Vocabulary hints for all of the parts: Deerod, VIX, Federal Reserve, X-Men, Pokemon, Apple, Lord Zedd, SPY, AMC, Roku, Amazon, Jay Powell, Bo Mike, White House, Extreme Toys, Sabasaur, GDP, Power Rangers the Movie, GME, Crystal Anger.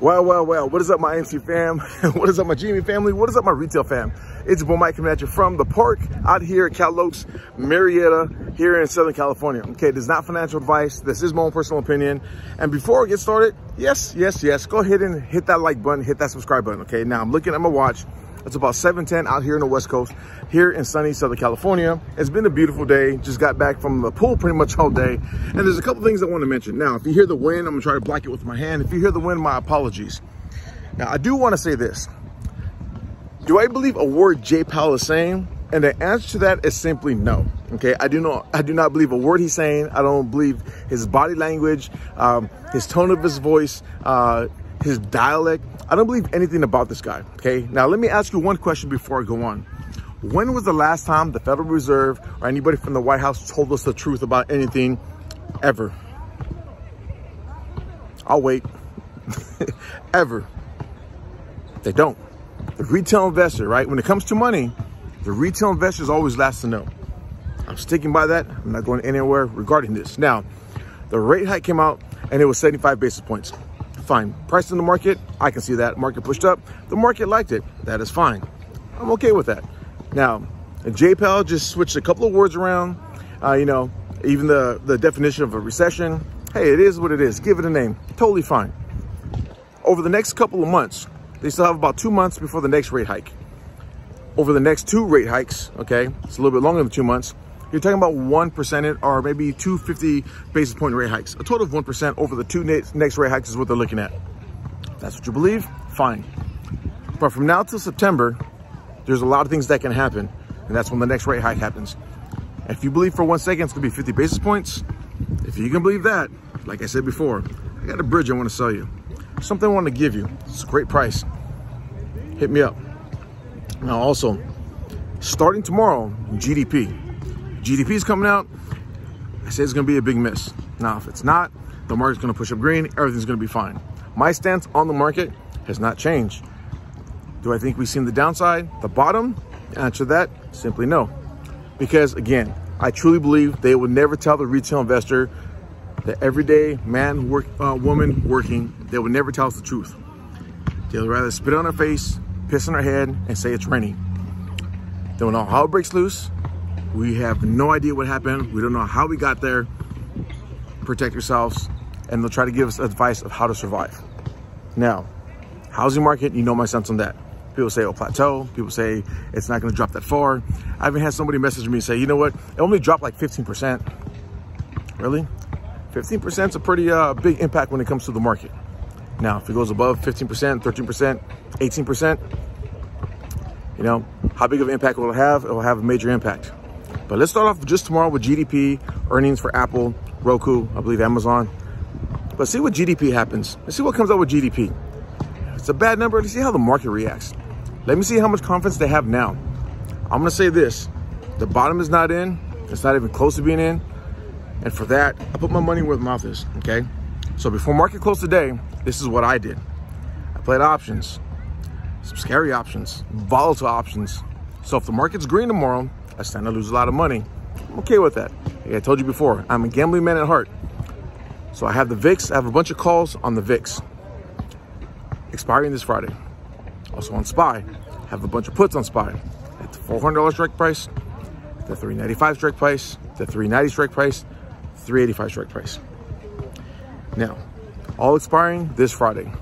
Well, what is up my AMC fam? What is up my GME family? What is up my retail fam? It's Bo Mike coming at you from the park out here at Cal Oaks, Marietta, here in Southern California. Okay, this is not financial advice. This is my own personal opinion. And before we get started, yes, go ahead and hit that like button, hit that subscribe button, okay? Now I'm looking at my watch. It's about 7:10 out here in the West Coast, here in sunny Southern California. It's been a beautiful day. Just got back from the pool pretty much all day. And there's a couple things I want to mention. Now, if you hear the wind, I'm gonna try to block it with my hand. If you hear the wind, my apologies. Now, I do want to say this. Do I believe a word Jay Powell is saying? And the answer to that is simply no. Okay, I do not believe a word he's saying. I don't believe his body language, his tone of his voice, his dialect. I don't believe anything about this guy, okay? Now, let me ask you one question before I go on. When was the last time the Federal Reserve or anybody from the White House told us the truth about anything ever? I'll wait. Ever. They don't. The retail investor, right? When it comes to money, the retail investor is always last to know. I'm sticking by that. I'm not going anywhere regarding this. Now, the rate hike came out and it was 75 basis points. Fine. Price in the market, I can see that. Market pushed up. The market liked it. That is fine. I'm okay with that. Now, Jay Powell just switched a couple of words around. You know, even the definition of a recession. Hey, it is what it is. Give it a name. Totally fine. Over the next couple of months, they still have about 2 months before the next rate hike. Over the next two rate hikes, okay, it's a little bit longer than 2 months, you're talking about 1% or maybe 250 basis point rate hikes. A total of 1% over the two next rate hikes is what they're looking at. That's what you believe, fine. But from now till September, there's a lot of things that can happen, and that's when the next rate hike happens. If you believe for 1 second it's gonna be 50 basis points, if you can believe that, like I said before, I got a bridge I wanna sell you. Something I wanna give you, it's a great price. Hit me up. Now also, starting tomorrow, GDP. GDP is coming out. I say it's going to be a big miss. Now, if it's not, the market's going to push up green. Everything's going to be fine. My stance on the market has not changed. Do I think we've seen the downside, the bottom? Answer that, simply no. Because again, I truly believe they would never tell the retail investor, the everyday man, woman working, they would never tell us the truth. They'll rather spit on our face, piss on our head, and say it's raining. They don't know how it breaks loose. We have no idea what happened. We don't know how we got there. Protect yourselves. And they'll try to give us advice of how to survive. Now, housing market, you know my sense on that. People say, oh, plateau. People say, it's not going to drop that far. I even had somebody message me and say, you know what? It only dropped like 15%. Really? 15% is a pretty big impact when it comes to the market. Now, if it goes above 15%, 13%, 18%, you know, how big of an impact will it have? It will have a major impact. But let's start off just tomorrow with GDP, earnings for Apple, Roku, I believe Amazon. But see what GDP happens. Let's see what comes out with GDP. It's a bad number. Let's see how the market reacts. Let me see how much confidence they have now. I'm gonna say this, the bottom is not in. It's not even close to being in. And for that, I put my money where the mouth is, okay? So before market close today, this is what I did. I played options, some scary options, volatile options. So if the market's green tomorrow, I stand to lose a lot of money. I'm okay with that. Like I told you before, I'm a gambling man at heart. So I have the VIX. I have a bunch of calls on the VIX. Expiring this Friday. Also on SPY. I have a bunch of puts on SPY. At the $400 strike price, the $395 strike price, the $390 strike price, $385 strike price. Now, all expiring this Friday.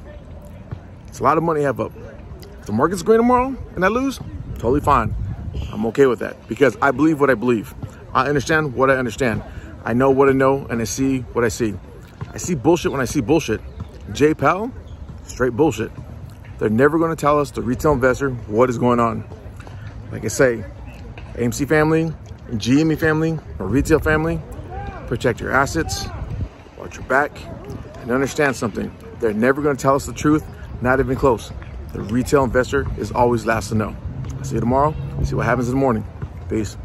It's a lot of money I have up. If the market's green tomorrow and I lose, totally fine. I'm okay with that because I believe what I believe. I understand what I understand. I know what I know and I see what I see. I see bullshit when I see bullshit. Jay Powell, straight bullshit. They're never going to tell us, the retail investor, what is going on. Like I say, AMC family, GME family, or retail family, protect your assets, watch your back, and understand something. They're never going to tell us the truth, not even close. The retail investor is always last to know. I'll see you tomorrow. See what happens in the morning. Peace.